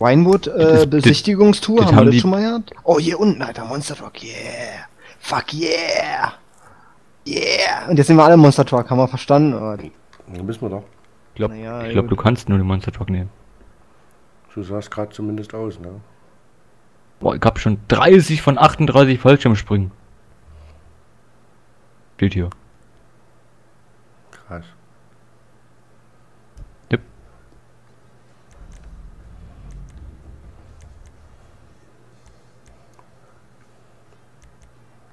Winewood Besichtigungstour, das haben wir das schon mal gehabt? Oh, hier unten, Alter, Monster Truck, yeah. Fuck yeah. Yeah. Und jetzt sind wir alle Monster Truck, haben wir verstanden? Oder? Da müssen wir doch. Ich glaube, ja, du kannst nur den Monster Truck nehmen. Du sahst gerade zumindest aus, ne? Boah, ich hab schon 30 von 38 Fallschirmspringen. Steht hier. Krass. Yep.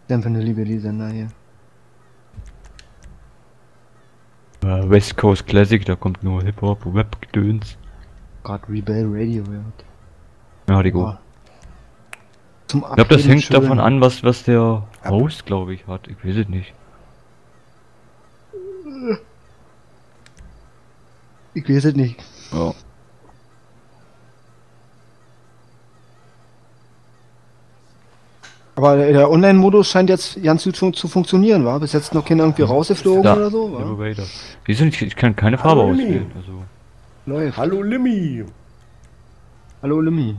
Dann für eine liebe die Sender hier. West Coast Classic, da kommt nur Hip-Hop, Web-Gedöns. Gerade Rebel Radio wird. Ja, die gut. Ich glaube, das hängt schön davon an, was der Host, glaube ich, hat. Ich weiß es nicht. Ich weiß es nicht. Ja. Aber der Online-Modus scheint jetzt ganz gut zu funktionieren, war? Bis jetzt noch keiner irgendwie rausgeflogen oder so, wa? Ich kann keine Farbe auswählen, also. Läuft. Hallo Limmy! Hallo Limmy!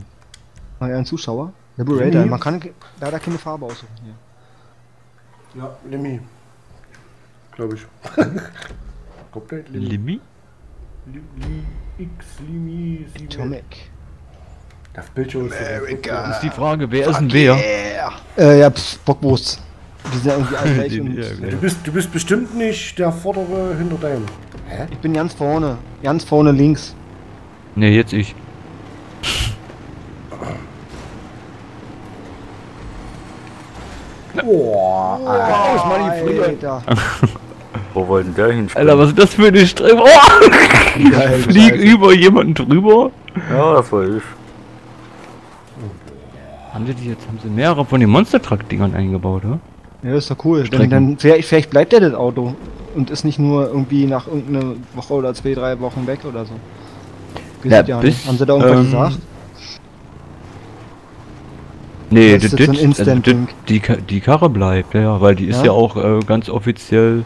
War ja ein Zuschauer? Liberator, Limmy. Man kann leider keine Farbe aussuchen hier. Ja, Limmy. Glaube ich. Kommt der Limmy? Limmy. Atomic. Das Bildschirm ist die Frage, wer ist denn wer? Ja, Bockwurst. Die sind ja irgendwie alle gleich und du bist bestimmt nicht der vordere hinter deinem. Hä? Ich bin ganz vorne links. Ne, jetzt ich. Boah, Alter. Wo wollten der hinspringen? Alter, was ist das für eine Strebe? Oh! Ja, ich flieg über jemanden drüber. Ja, das war ich. Haben sie die jetzt, haben sie mehrere von den Monster-Truck-Dingern eingebaut, oder? Ja, ist doch cool. Dann vielleicht bleibt ja das Auto und ist nicht nur irgendwie nach irgendeiner Woche oder 2, 3 Wochen weg oder so. Ja, ja bis, haben sie da irgendwas gesagt? Nee, das ist so ein Instant-Ding. Die Karre bleibt, ja, weil die ist ja auch ganz offiziell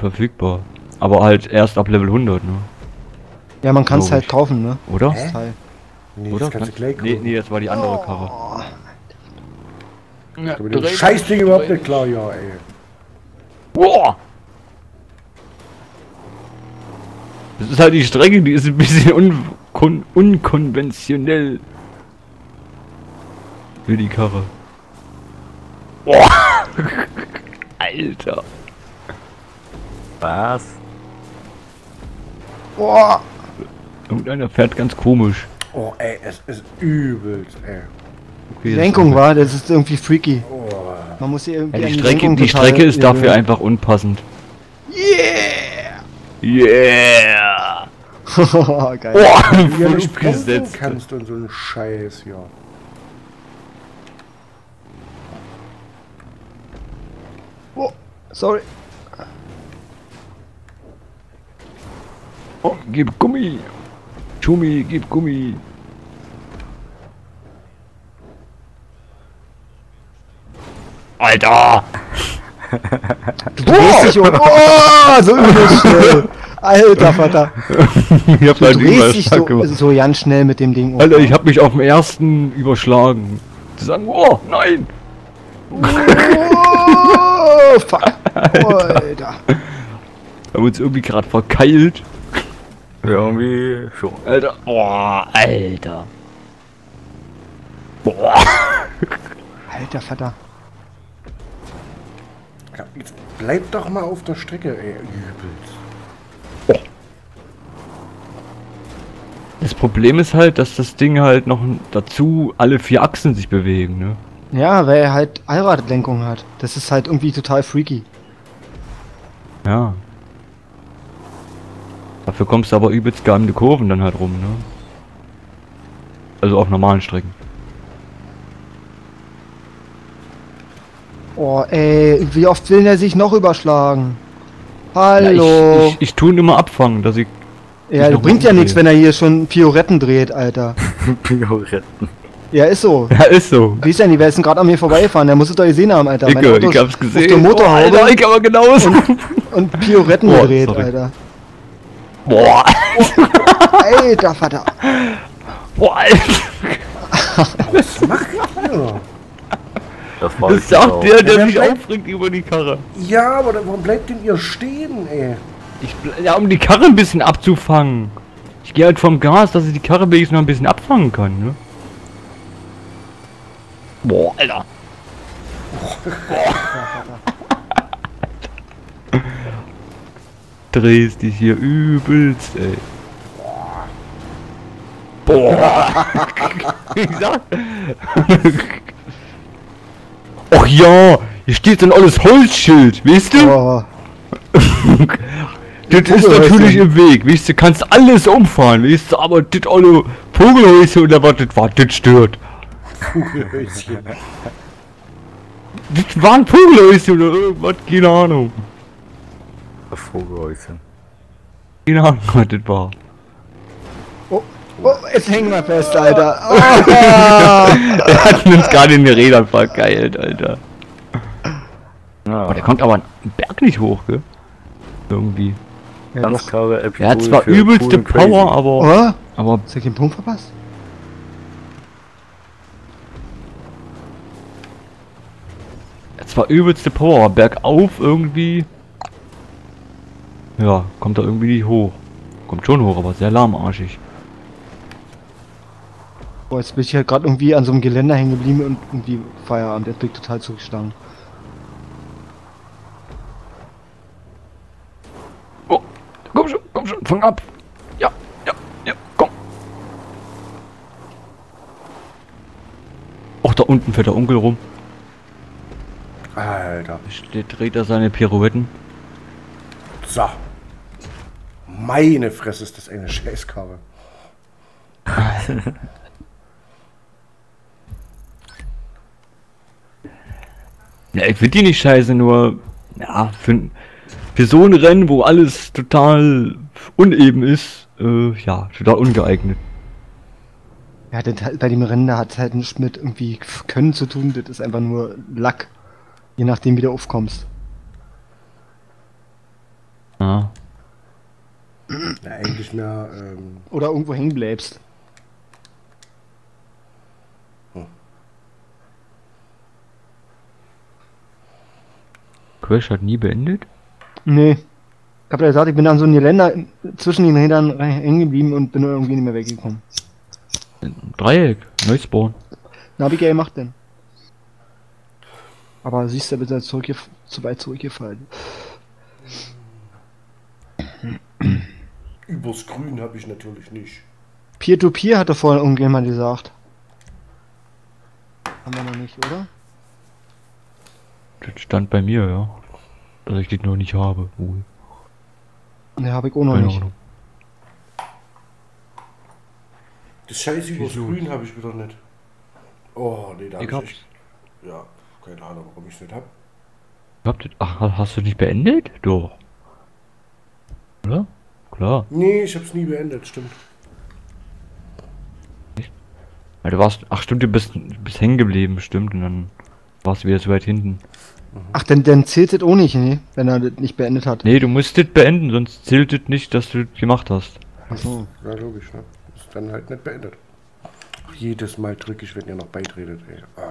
verfügbar. Aber halt erst ab Level 100, ne? Ja, man kann es halt kaufen, ne? Oder? Nee, oder? Nee, das war die andere Karre. Ja, mit dem Scheißding überhaupt nicht klar, ja, ey. Boah! Das ist halt die Strecke, die ist ein bisschen unkonventionell. Für die Karre. Boah! Alter! Was? Boah! Irgendeiner fährt ganz komisch. Oh ey, es ist übelst, ey. Okay, Lenkung war, das ist irgendwie freaky. Oh. Man muss hier irgendwie die Strecke ist dafür einfach unpassend. Yeah! Yeah! Geil. Oh, wie du gesetzt kannst und so einen Scheiß hier. Oh, sorry. Oh, gib Gummi. Schumi, gib Gummi. Alter! Du drehst dich um! Oh, so übelst schnell! Alter Vater! Ich hab du drehst dich so ganz schnell mit dem Ding um. Alter, ich hab mich auf dem ersten überschlagen. Zu sagen, oh, nein! Oh, fuck! Alter! Alter. Wir haben uns irgendwie gerade verkeilt. Ja, irgendwie schon. Alter! Boah, Alter! Boah! Alter Vater! Jetzt bleib doch mal auf der Strecke, ey. Übelst. Oh. Das Problem ist halt, dass das Ding halt noch dazu alle 4 Achsen sich bewegen, ne? Ja, weil er halt Allradlenkung hat. Das ist halt irgendwie total freaky. Ja. Dafür kommst du aber übelst geheimende Kurven dann halt rum, ne? Also auf normalen Strecken. Oh ey, wie oft will der sich noch überschlagen? Hallo! Ja, ich tu ihn immer abfangen, dass ich... Ja, das bringt ja nichts, wenn er hier schon Pioretten dreht, Alter. Pioretten. Ja, ist so. Ja, ist so. Wie ist denn die Westen gerade an mir vorbeifahren? Der muss es doch gesehen haben, Alter. Dicke, ich hab's gesehen. Auf der Motorhaube, oh, Alter, ich aber genauso. Und Pioretten gedreht, Alter. Boah! Alter, Vater! Boah, Alter. Was macht ihr? Das ist auch der, der mich aufregt über die Karre. Ja, aber warum bleibt denn ihr stehen, ey? Ja, um die Karre ein bisschen abzufangen. Ich gehe halt vom Gas, dass ich die Karre wenigstens noch ein bisschen abfangen kann, ne? Boah, Alter. Boah. Drehst dich hier übelst, ey. Boah. Ich sag... Och ja, hier steht so ein altes Holzschild, weißt du? Oh. Das ist natürlich im Weg, weißt du, kannst alles umfahren, weißt du, aber das olle Vogelhäuschen oder was das war, das stört. Vogelhäuschen. Das war ein Vogelhäuschen oder irgendwas, keine Ahnung. Das Vogelhäuschen. Keine Ahnung, was das war. Oh, oh, jetzt hängen wir fest, Alter. Oh. Der hat uns gerade in den Rädern vergeilt, Alter. Oh, der kommt aber einen Berg nicht hoch, gell? Irgendwie. Ja, ganz klare Episode. Er hat zwar übelste Power, aber... Oh? Aber... Hast du den Punkt verpasst? Er hat zwar übelste Power, bergauf irgendwie... Ja, kommt da irgendwie nicht hoch. Kommt schon hoch, aber sehr lahmarschig. Boah, jetzt bin ich ja halt gerade irgendwie an so einem Geländer hängen geblieben und irgendwie Feierabend. Jetzt bin ich total zugeschlagen. Komm schon, fang ab! Ja, ja, ja, komm! Och, da unten fährt der Onkel rum. Alter. Der dreht da seine Pirouetten. So. Meine Fresse, ist das eine Scheißkarre. Ja, ich finde die nicht scheiße, nur... Ja, für so ein Rennen, wo alles total uneben ist, ja, total ungeeignet. Ja, bei dem Rennen da hat es halt nichts mit irgendwie Können zu tun, das ist einfach nur Lack. Je nachdem, wie du aufkommst. Ja. Ja, eigentlich mehr, oder irgendwo hängen bleibst. Hm. Crash hat nie beendet? Nee. Ich hab ja gesagt, ich bin an so einem Geländer zwischen den Rädern hängen geblieben und bin irgendwie nicht mehr weggekommen. Dreieck, neues bauen. Na, wie geil macht denn? Aber siehst du, bitte zurück hier, zu weit zurückgefallen. Übers Grün habe ich natürlich nicht. Peer-to-Peer hatte vorhin irgendjemand gesagt. Haben wir noch nicht, oder? Das stand bei mir, ja. Dass ich den noch nicht habe. Wohl. Ne, habe ich auch noch keine nicht. Ahnung. Das Scheiße übers Grün habe ich wieder nicht. Oh, ne, da habe ich echt... Ja, keine Ahnung, warum ich es nicht habe. Ach, hast du nicht beendet? Doch. Oder? Klar. Nee, ich hab's nie beendet, stimmt. Nicht? Ja, du warst... Ach stimmt, du bist hängen geblieben, stimmt. Und dann warst du wieder so weit hinten. Ach, denn zählt das auch nicht, ne? Wenn er das nicht beendet hat. Nee, du musst das beenden, sonst zählt das nicht, dass du das gemacht hast. Achso, ja logisch, ne? Ist dann halt nicht beendet. Ach, jedes Mal drücke ich, wenn ihr noch beitretet, ey. Ah.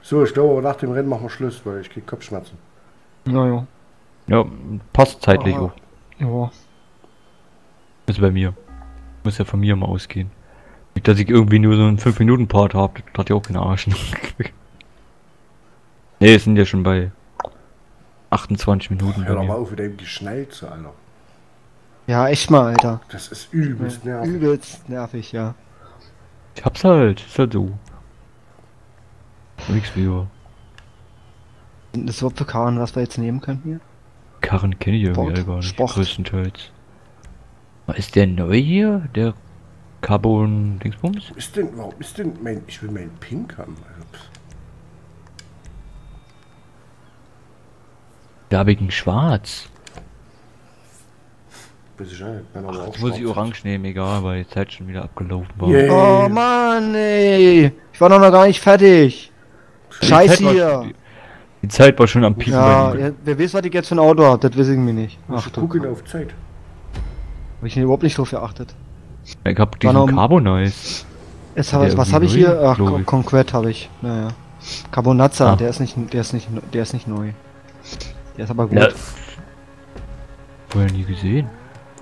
So, ich glaube, nach dem Rennen machen wir Schluss, weil ich krieg Kopfschmerzen. Naja. Ja, passt zeitlich auch. Ja. Ist bei mir. Muss ja von mir mal ausgehen. Nicht, dass ich irgendwie nur so einen 5-Minuten-Part habe, das hat ja auch keine Arsch. Ne, sind ja schon bei 28 Minuten. Ach, hör doch mal auf, wieder eben die Schnalze, Alter. Ja, echt mal, Alter. Das ist übelst nervig. Übelst nervig, ja. Ich hab's halt, ist halt so. Nix für. Sind das überhaupt für Karren, was wir jetzt nehmen können hier? Karren kenne ich irgendwie gar nicht, größtenteils. Ist der neu hier? Der Carbon-Dingsbums? Warum ist denn mein... Ich will meinen Pink haben. Da habe ich einen Schwarz. Jetzt muss ich Orange nehmen, egal, weil die Zeit schon wieder abgelaufen war. Yeah. Oh Mann, ey. Ich war noch gar nicht fertig. Scheiß hier. Die Zeit war schon am Piepen. Ja, ja, wer weiß, was ich jetzt für ein Auto habe, das wissen wir nicht. Ach, gucke auf Zeit. Habe ich überhaupt nicht drauf geachtet. Ich hab diesen Carbonize. Was habe ich hier? Ach, Conquet habe ich. Naja. Carbonazza, ah. der ist nicht neu. Der ist aber gut. Ja. Vorher nie gesehen.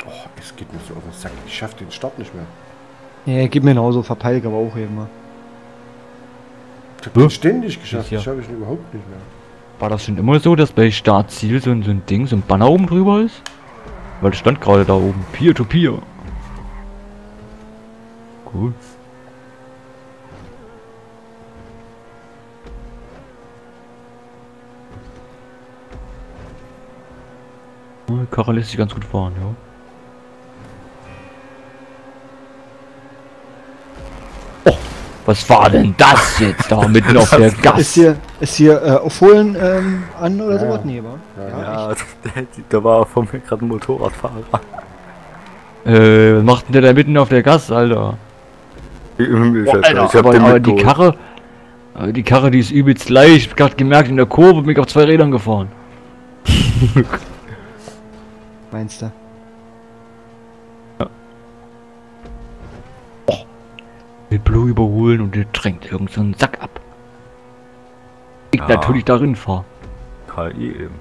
Oh, es geht mir so auf den Sack. Ich schaff den Start nicht mehr. Ja, gib mir genauso, verpeil ich aber auch hier immer. Ich hab den ständig geschafft, ja. Das schaffe ich überhaupt nicht mehr. War das schon immer so, dass bei Startziel so ein Ding, so ein Banner oben drüber ist? Weil das stand gerade da oben. Peer to Peer. Cool. Die Karre lässt sich ganz gut fahren, ja. Was war denn das jetzt da mitten auf der Gas? Ist hier Fohlen an oder ja, sowas? Nee, war? Ja, ja da war vor mir gerade ein Motorradfahrer. Was macht denn der da mitten auf der Gas, Alter? Alter, aber die Karre, die ist übelst leicht. Ich hab gerade gemerkt, in der Kurve bin ich auf zwei Rädern gefahren. Meinst du? Blue überholen und der drängt irgend so einen Sack ab. Ich ja. Natürlich darin fahr. KI eben.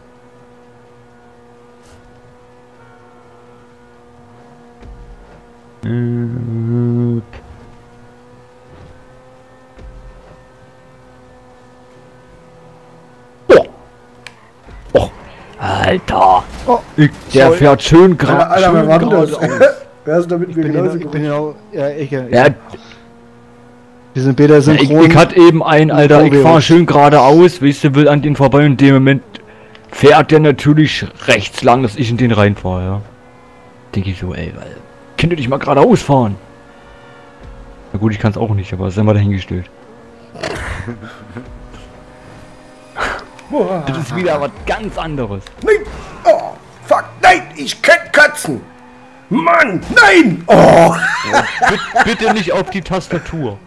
Alter! Oh, der fährt schön gerade. Alter, schön grad wer ist damit genau, ja. Wir sind beide synchron. Ich hatte eben einen, Alter, ich fahr schön geradeaus, weißt du, will an den vorbei und in dem Moment fährt der natürlich rechts lang, dass ich in den reinfahre, ja. Denke ich so, ey, weil, könnt ihr dich mal geradeaus fahren? Na gut, ich kann's auch nicht, aber das ist immer dahingestellt. Das ist wieder was ganz anderes. Nein! Oh, fuck, nein, ich kann kotzen! Mann, nein! Oh! Ja, bitte nicht auf die Tastatur.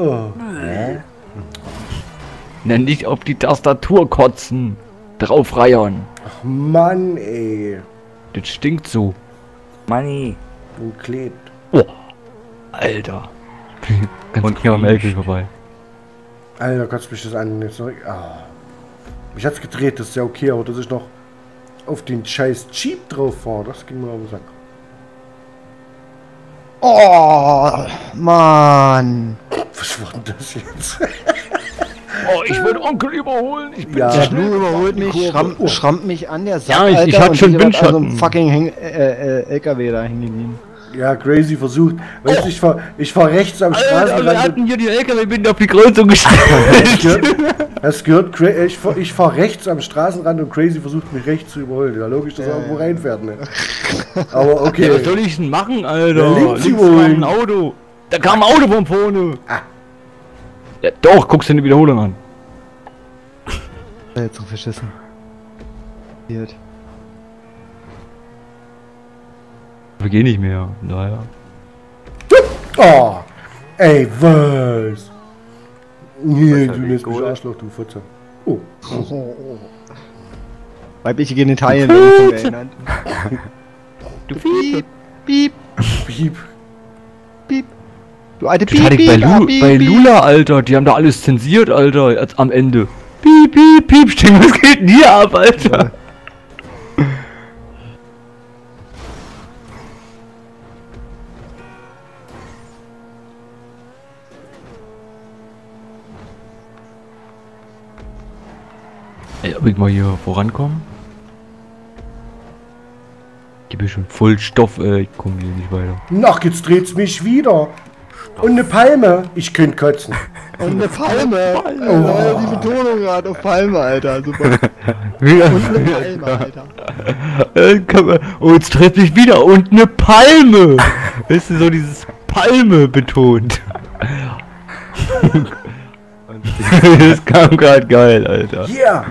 Oh. Nenn nicht auf die Tastatur kotzen. Drauf reiern. Ach Mann, ey. Das stinkt so. Manni. Und klebt. Oh. Alter. Ganz klar am Elke vorbei. Alter, kannst du mich das annehmen? Ah. Ich hab's gedreht, das ist ja okay, aber dass ich noch auf den scheiß Jeep drauf fahre, das ging mir auf den Sack. Oh, Mann. Was war denn das jetzt? Oh, ich wollte Onkel überholen. Ich bin zu schnell. Überholt mich, schrammt mich an der Sache. Ja, ich hatte schon Windschatten. Also fucking LKW da hingegeben. Ja, crazy versucht. Weißt du, ich fahr rechts am Straßenrand. Wir hatten hier die LKW mitten auf die Kreuzung gestellt. Das gehört, ich fahr rechts am Straßenrand und Crazy versucht mich rechts zu überholen. Ja, logisch, dass er irgendwo reinfährt, ne? Aber okay. Ja, was soll ich denn machen, Alter? Ja, links war ein Auto. Da kam ein Auto von vorne. Ah. Ja, doch, guckst du dir eine Wiederholung an. Jetzt so verschissen. Wird. Wir gehen nicht mehr, naja. Oh! Ey, was? Nee, du lässt mich Arschloch, du Fotze. Oh. Weibliche Genitalien werden erinnert. Du Piep! Piep! Piep! Piep! Du alte Piep! Das hatte ich bei Lula, Alter, die haben da alles zensiert, Alter, am Ende. Piep, piep, piep, stimmt, was geht denn hier ab, Alter? Ey, ob ich mal hier vorankomme? Ich gebe hier schon voll Stoff, ich komme hier nicht weiter. Ach, jetzt dreht's mich wieder. Stoff. Und eine Palme. Ich könnte kotzen. Und eine Palme. Oh. Die Betonung gerade auf Palme, Alter. Super. Und eine Palme, Alter. Und jetzt dreht mich wieder. Und eine Palme. Weißt du, so dieses Palme betont. Das kam gerade geil, Alter. Yeah!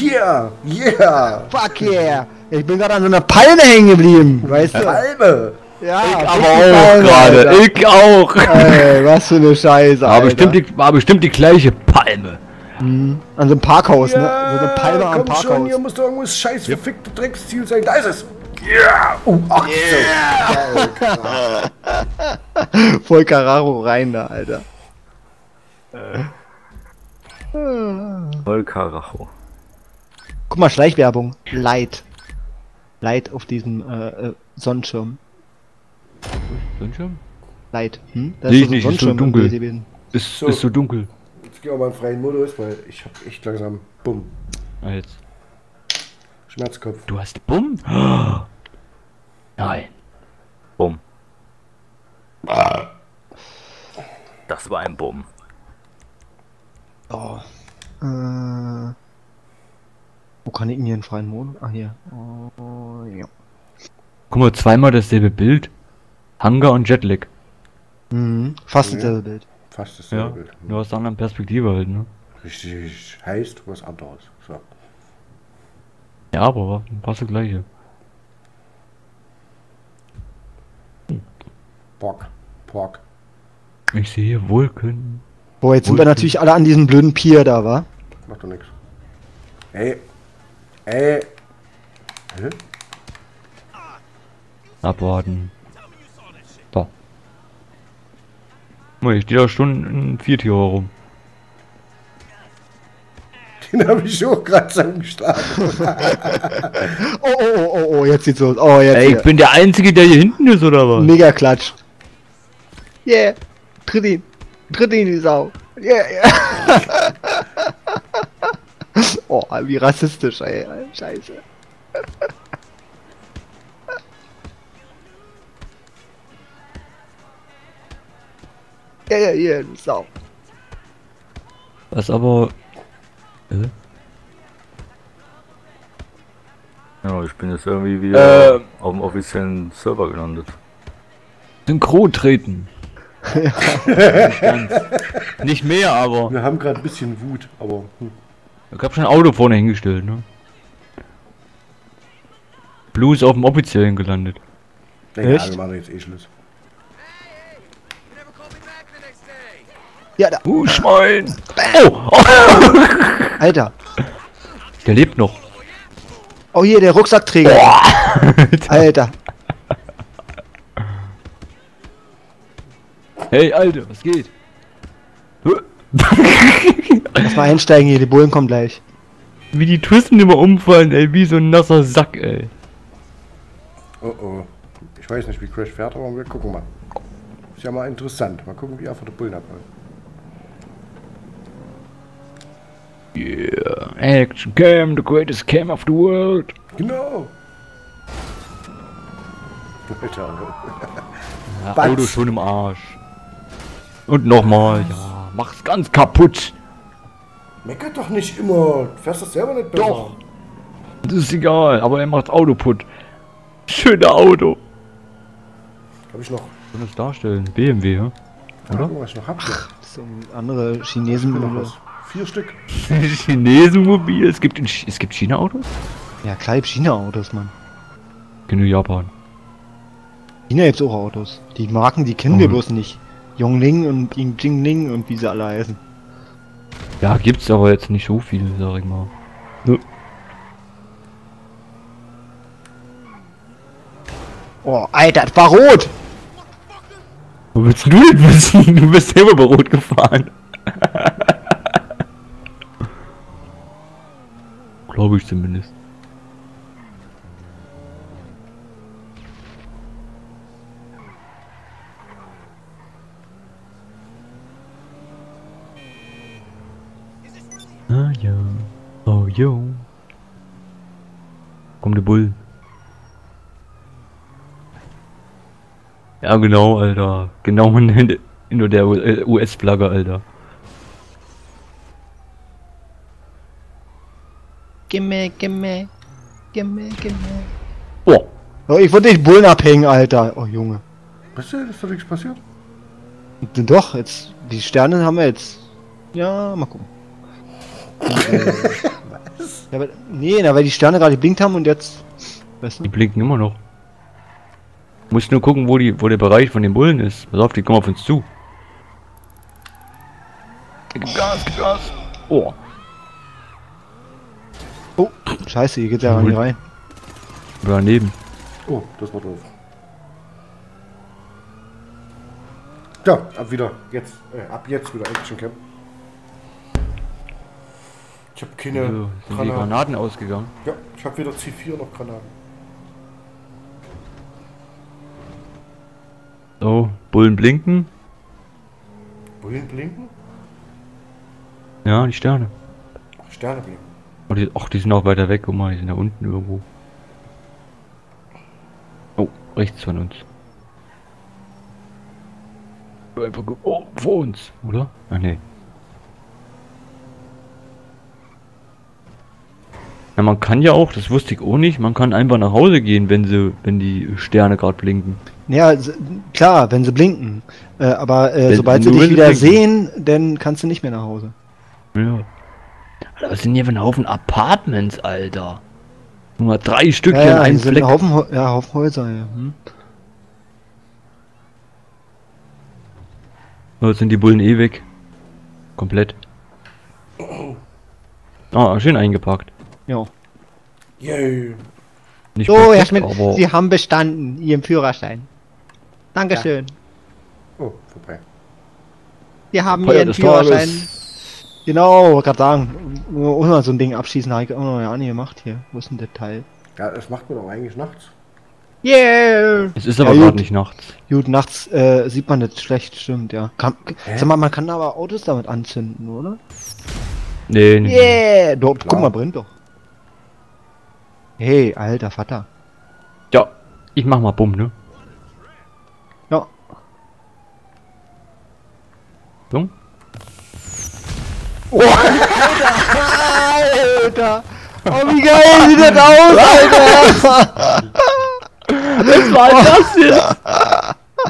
Yeah! Yeah! Fuck yeah! Ich bin gerade an so einer Palme hängen geblieben, weißt du? Palme! Ja, ich aber auch gerade, ich auch! Ey, was für eine Scheiße, Alter. War bestimmt die gleiche Palme. Mhm. An so einem Parkhaus, ja, ne? So eine Palme am Parkhaus. Komm schon, hier muss doch irgendwas scheiß verfickte Drecksziel sein. Da ist es! Yeah! Oh, ach so. Voll Carraro rein da, Alter. Voll Carraro. Guck mal, Schleichwerbung. Light. Light auf diesem Sonnenschirm. Sonnenschirm? Light. Hm? Da ist so nicht, Sonnenschirm, ist so dunkel. Ist so dunkel. Jetzt geh auch mal in freien Modus, weil ich hab echt langsam Bumm. Ah, jetzt. Schmerzkopf. Du hast Bumm? Oh. Nein. Bumm. Das war ein Bumm. Oh. Wo kann ich denn hier in freien Modus? Ah, hier. Oh, ja. Guck mal, zweimal dasselbe Bild. Hunger und Jetlag. Mhm. Fast dasselbe Bild. Fast dasselbe Bild. Nur aus einer anderen Perspektive halt, ne? Richtig. Heißt was anderes. So. Ja, aber passt das gleiche. Bock. Bock. Ich sehe Wolken. Boah, jetzt Wolken. Sind wir natürlich alle an diesem blöden Pier da, wa? Macht doch nix. Ey. Ey. Hä? Abwarten. Da. Ich stehe da schon in 4 Tier rum. Den habe ich auch gerade zusammengestartet. Oh, jetzt sieht's los. Oh, jetzt. Ey, ich bin der Einzige, der hier hinten ist, oder was? Mega Klatsch. Yeah. Tritt ihn. Tritt ihn, die Sau. Yeah, yeah. Oh, wie rassistisch, ey. Scheiße. Ja, ja, ja, du Sau. Was aber... Ja, ich bin jetzt irgendwie wieder auf dem offiziellen Server gelandet. Synchron treten. Nicht mehr, aber. Wir haben gerade ein bisschen Wut, aber. Ich hab schon ein Auto vorne hingestellt, ne? Blue ist auf dem offiziellen gelandet. Naja, wir machen jetzt eh Schluss. Ja, da. Schwein! Oh! Oh. Alter! Der lebt noch. Oh, hier, der Rucksackträger. Oh. Alter. Hey, Alter, was geht? Lass mal einsteigen hier, die Bullen kommen gleich. Wie die Twisten immer umfallen, ey, wie so ein nasser Sack, ey. Oh, oh. Ich weiß nicht, wie Crash fährt, aber wir gucken mal. Ist ja mal interessant. Mal gucken, wie einfach die Bullen abholen. Yeah, action cam, the greatest cam of the world. Genau. Ja, Auto schon im Arsch. Und nochmal, ja, mach's ganz kaputt. Meckert doch nicht immer, du fährst das selber nicht besser. Doch. Das ist egal, aber er macht Auto putt. Schöner Auto. Hab ich noch. Kann das darstellen, BMW, ja? Oder? Ja, ich noch hab. Ach, so andere Chinesen oder was. 4 Stück. Chinesenmobil. Es gibt China-Autos? Ja, klar, gibt China-Autos, Mann. Genug Japan. China gibt's auch Autos. Die Marken, die kennen wir bloß nicht. Yongling und Jingling und wie sie alle heißen. Ja, gibt's aber jetzt nicht so viele, sag ich mal. Nö. Oh, Alter, das war rot! Wo willst du denn wissen? Du bist selber bei rot gefahren. Glaube ich zumindest. Ah ja. Oh jo. Komm, der Bull. Ja genau, Alter. Genau hinter der US-Flagge, Alter. Gimme. Oh. Oh, ich wollte dich Bullen abhängen, Alter. Oh, Junge. Was ist denn? Ist doch nichts passiert? Doch, jetzt. Die Sterne haben wir jetzt. Ja, mal gucken. Was? Ja, aber, nee, na, weil die Sterne gerade geblinkt haben und jetzt. Weißt du? Die blinken immer noch. Du musst nur gucken, wo der Bereich von den Bullen ist. Pass auf, die kommen auf uns zu. Gib Gas, gib Gas. Oh. Oh, scheiße, hier geht ja nicht rein. Oder daneben. Oh, das war doof. Ja, ab jetzt wieder Action Camp. Ich hab keine Granaten. Die Granaten ausgegangen. Ja, ich hab weder C4 noch Granaten. So, Bullen blinken. Bullen blinken? Ja, die Sterne. Ach, Sterne blinken. Oh, die sind auch weiter weg, guck mal, die sind da unten irgendwo. Oh, rechts von uns. Einfach oh, vor uns, oder? Ach ne. Ja, man kann ja auch, das wusste ich auch nicht, man kann einfach nach Hause gehen, wenn die Sterne gerade blinken. Ja, klar, wenn sie blinken. Sobald sie dich wieder sehen, dann kannst du nicht mehr nach Hause. Ja. Alter, was sind hier für ein Haufen Apartments, Alter? Nur mal 3 Stück hier in einem Fleck. Haufen Häuser, ja. Hm? So, jetzt sind die Bullen eh weg. Komplett. Ah, schön eingepackt. Ja. Yay. Nicht so, perfekt, Herr Schmidt, Sie haben bestanden, Ihren Führerschein. Dankeschön. Ja. Oh, vorbei. Sie haben Ihren Führerschein. Genau, gerade sagen. Ohne so ein Ding abschießen, habe ich auch noch gar nicht gemacht hier. Wo ist denn der Teil? Ja, das macht man doch eigentlich nachts. Yeah! Es ist aber ja, gerade nicht nachts. Gut, nachts sieht man das schlecht, stimmt, ja. Sag mal, man kann aber Autos damit anzünden, oder? Nee, nee. Yeah! Doch, guck mal, brennt doch. Hey, alter Vater. Ja, ich mach mal Bumm, ne? Ja. So? Oh, Alter! Oh, wie geil sieht das aus, Alter! Was war das jetzt?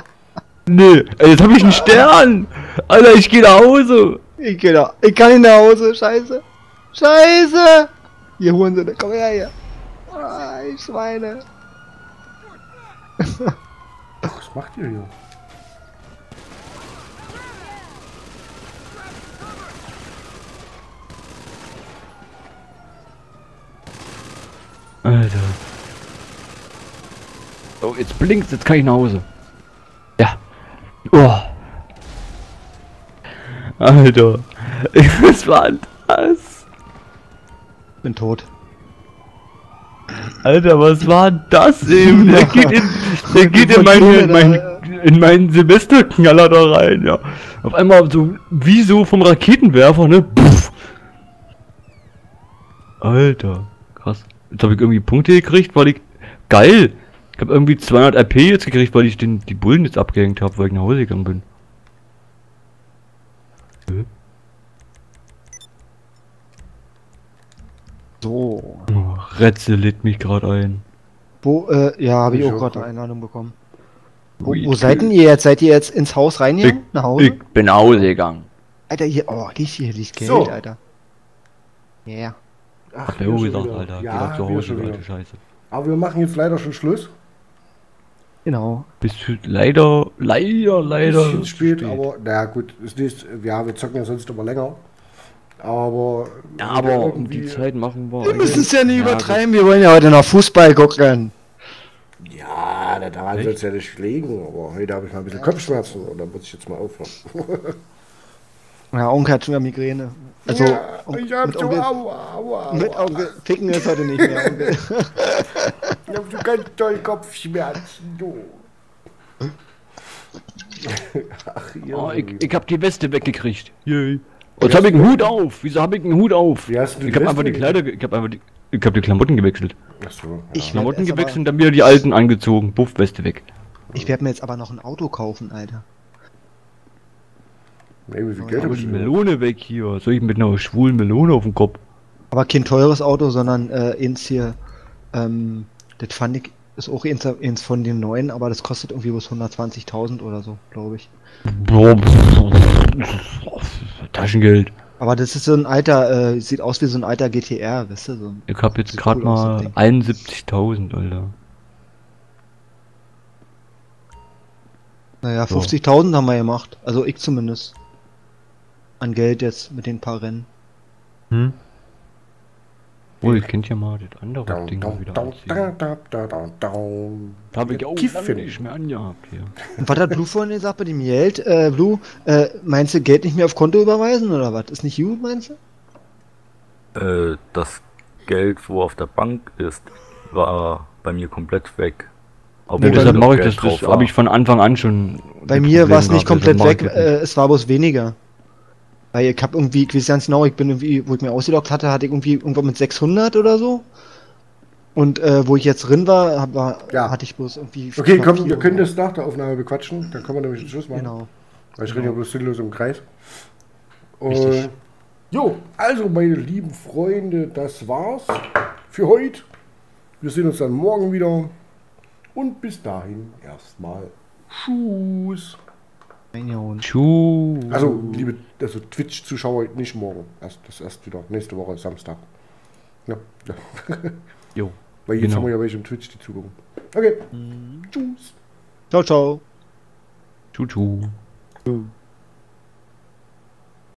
Nee, jetzt hab ich einen Stern! Alter, ich geh nach Hause! Ich kann nicht nach Hause, scheiße! Scheiße! Ihr Hurensohn, komm her hier! Ah, ich Schweine! Was macht ihr hier? Alter. Oh, jetzt blinkt's, jetzt kann ich nach Hause. Ja. Oh. Alter. Was war das? Bin tot. Alter, was war das eben? Der geht in meinen Silvesterknaller da rein, ja. Auf einmal so, wie so vom Raketenwerfer, ne? Puff. Alter. Krass. Jetzt habe ich irgendwie Punkte gekriegt, weil ich... Geil! Ich habe irgendwie 200 AP jetzt gekriegt, weil ich die Bullen jetzt abgehängt habe, weil ich nach Hause gegangen bin. So. Oh, Rätsel lädt mich gerade ein. Wo, ja, habe ich auch gerade eine Einladung bekommen. Wo seid denn ihr jetzt? Seid ihr jetzt ins Haus reingegangen? Nach Hause? Ich bin nach Hause gegangen. Alter, hier liegt Geld, so. Alter. Ja. Yeah. Ach, der Uwe sagt, Alter, geh doch zu Hause, alte Scheiße. Aber wir machen jetzt leider schon Schluss. Genau. Bis leider. Ein bisschen spät, aber naja, gut. Ist nicht, ja, wir zocken ja sonst immer länger. Aber. Ja, aber um die Zeit machen wir. Wir müssen es ja nicht übertreiben, wir wollen ja heute noch Fußball gucken. Ja, daran soll es ja nicht liegen, aber heute habe ich mal ein bisschen Kopfschmerzen und dann muss ich jetzt mal aufhören. Ja, Onkel hat schon wieder Migräne. Also, ja, ich hab mit Onkel, mit Onkel ficken ist heute nicht mehr, Onkel. Ich hab so ganz toll Kopfschmerzen, du. Ach, ich hab die Weste weggekriegt. Yay. Jetzt hab ich einen Hut auf. Wieso hab ich einen Hut auf? Ich hab einfach die Kleider, ich hab die Klamotten gewechselt. Ach so, ja. Klamotten gewechselt und dann wieder die alten angezogen. Buff, Weste weg. Ich werde mir jetzt aber noch ein Auto kaufen, Alter. Maybe viel Geld. Aber die Melone weg hier. Soll ich mit einer schwulen Melone auf dem Kopf? Aber kein teures Auto, sondern eins hier. Das fand ich, ist auch eins von den neuen, aber das kostet irgendwie bloß 120.000 oder so, glaube ich. Taschengeld. Aber das ist so ein alter, sieht aus wie so ein alter GTR, weißt du? So ein, ich hab jetzt gerade mal 71.000, Alter. Naja, 50.000 haben wir gemacht. Also ich zumindest. An Geld jetzt mit den paar Rennen. Hm? Obwohl, ich kennt ja mal das andere Ding wieder. Da habe ich auch Kiffen nicht mehr angehabt hier. Und was hat Blue vorhin gesagt bei dem Geld? Blue, meinst du Geld nicht mehr auf Konto überweisen oder was? Ist nicht gut, meinst du? Das Geld, wo auf der Bank ist, war bei mir komplett weg. Nee, deshalb mache ich das, habe ich von Anfang an schon. Bei mir war es nicht komplett weg, es war bloß weniger. Weil ich hab irgendwie, ich weiß ganz genau, ich bin irgendwie, wo ich mir ausgelockt hatte, hatte ich irgendwie irgendwann mit 600 oder so. Und wo ich jetzt drin war, hatte ich bloß irgendwie... Okay, komm, wir können das nach der Aufnahme bequatschen, dann können wir nämlich einen Schluss machen. Genau. Weil ich rede ja bloß sinnlos im Kreis. Richtig. Jo, also meine lieben Freunde, das war's für heute. Wir sehen uns dann morgen wieder. Und bis dahin erstmal Tschüss. Tschüss. Also, liebe Twitch-Zuschauer, nicht morgen. Erst wieder nächste Woche, Samstag. Ja. Jo. Weil jetzt haben wir ja welche im Twitch, die zugucken. Okay. Tschüss. Ciao, ciao. Tschüss.